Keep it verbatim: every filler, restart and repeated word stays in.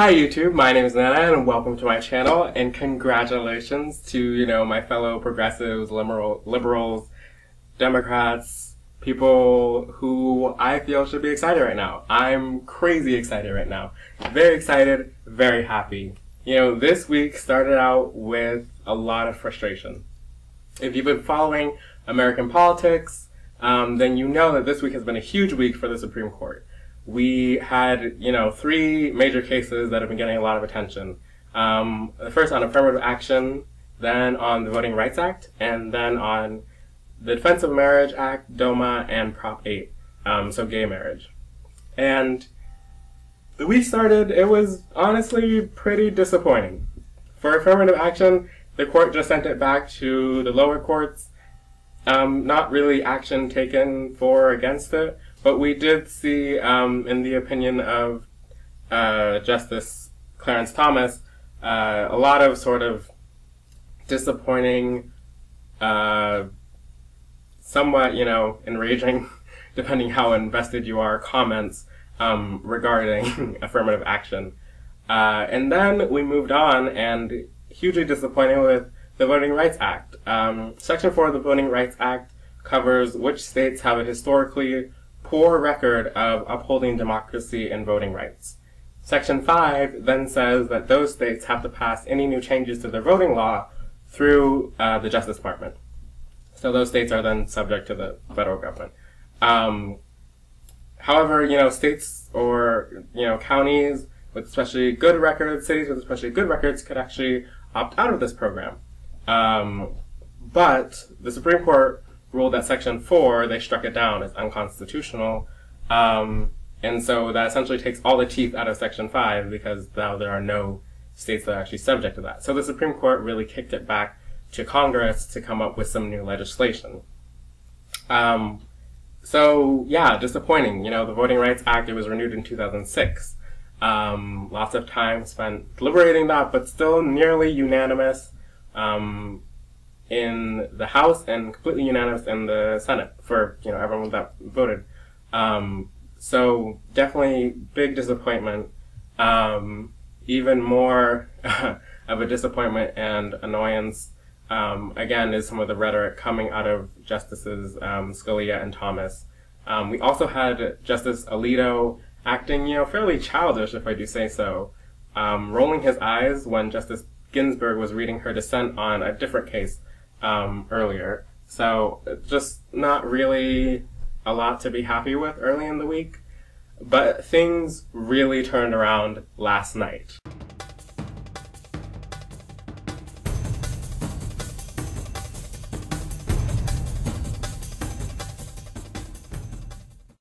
Hi YouTube, my name is Nana and welcome to my channel, and congratulations to, you know, my fellow progressives, liberal, liberals, Democrats, people who I feel should be excited right now. I'm crazy excited right now. Very excited, very happy. You know, this week started out with a lot of frustration. If you've been following American politics, um, then you know that this week has been a huge week for the Supreme Court. We had, you know, three major cases that have been getting a lot of attention. Um, the first on affirmative action, then on the Voting Rights Act, and then on the Defense of Marriage Act, DOMA, and Prop eight, um, so gay marriage. And the week started, it was honestly pretty disappointing. For affirmative action, the court just sent it back to the lower courts. Um, not really action taken for or against it. But we did see, um, in the opinion of uh, Justice Clarence Thomas, uh, a lot of sort of disappointing, uh, somewhat, you know, enraging, depending how invested you are, comments um, regarding affirmative action. Uh, and then we moved on, and hugely disappointing with the Voting Rights Act. Um, Section four of the Voting Rights Act covers which states have a historically poor record of upholding democracy and voting rights. Section five then says that those states have to pass any new changes to their voting law through uh, the Justice Department. So those states are then subject to the federal government. Um, however, you know, states or, you know, counties with especially good records, cities with especially good records could actually opt out of this program. Um, but the Supreme Court ruled that Section four, they struck it down as unconstitutional, um, and so that essentially takes all the teeth out of Section five, because now there are no states that are actually subject to that. So the Supreme Court really kicked it back to Congress to come up with some new legislation. Um, so, yeah, disappointing. You know, the Voting Rights Act, it was renewed in two thousand six. Um, lots of time spent deliberating that, but still nearly unanimous, um, in the House and completely unanimous in the Senate for, you know, everyone that voted. Um, so definitely big disappointment, um, even more of a disappointment and annoyance, um, again, is some of the rhetoric coming out of Justices um, Scalia and Thomas. Um, we also had Justice Alito acting, you know, fairly childish, if I do say so, um, rolling his eyes when Justice Ginsburg was reading her dissent on a different case Um, earlier. So just not really a lot to be happy with early in the week, but things really turned around last night.